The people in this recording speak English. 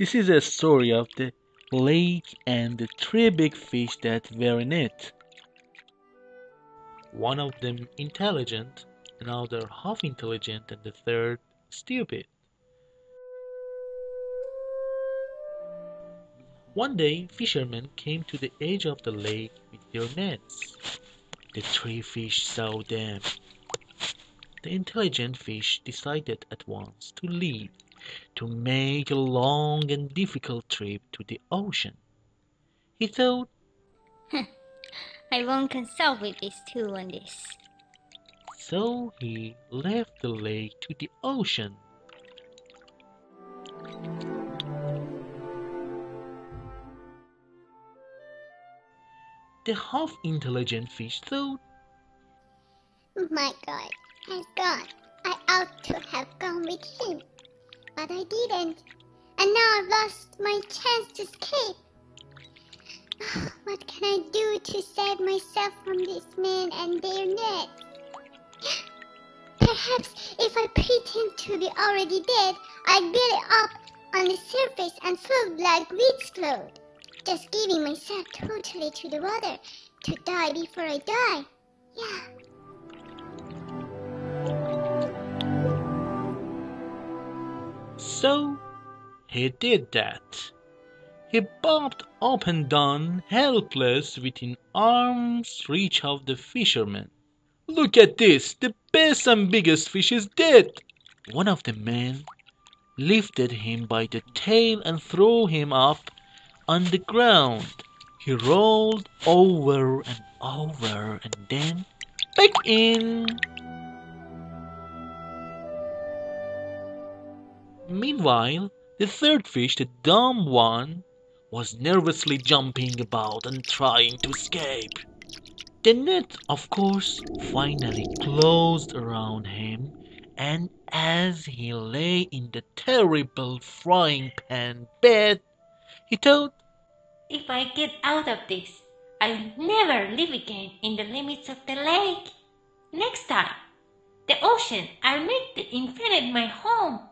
This is a story of the lake and the three big fish that were in it. One of them intelligent, another half intelligent, and the third stupid. One day, fishermen came to the edge of the lake with their nets. The three fish saw them. The intelligent fish decided at once to leave, to make a long and difficult trip to the ocean. He thought, I won't consult with these two on this. So he left the lake to the ocean. The half-intelligent fish thought, My God, I ought to have gone with him, but I didn't, and now I've lost my chance to escape. What can I do to save myself from this man and their net? Perhaps if I pretend to be already dead, I'd get up on the surface and float like weeds float, just giving myself totally to the water to die before I die. Yeah. So he did that. He bobbed up and down, helpless, within arm's reach of the fisherman. Look at this! The best and biggest fish is dead! One of the men lifted him by the tail and threw him up on the ground. He rolled over and over and then back in. Meanwhile, the third fish, the dumb one, was nervously jumping about and trying to escape. The net, of course, finally closed around him, and as he lay in the terrible frying pan bed, he thought, If I get out of this, I'll never live again in the limits of the lake. Next time, the ocean, I'll make the infinite my home.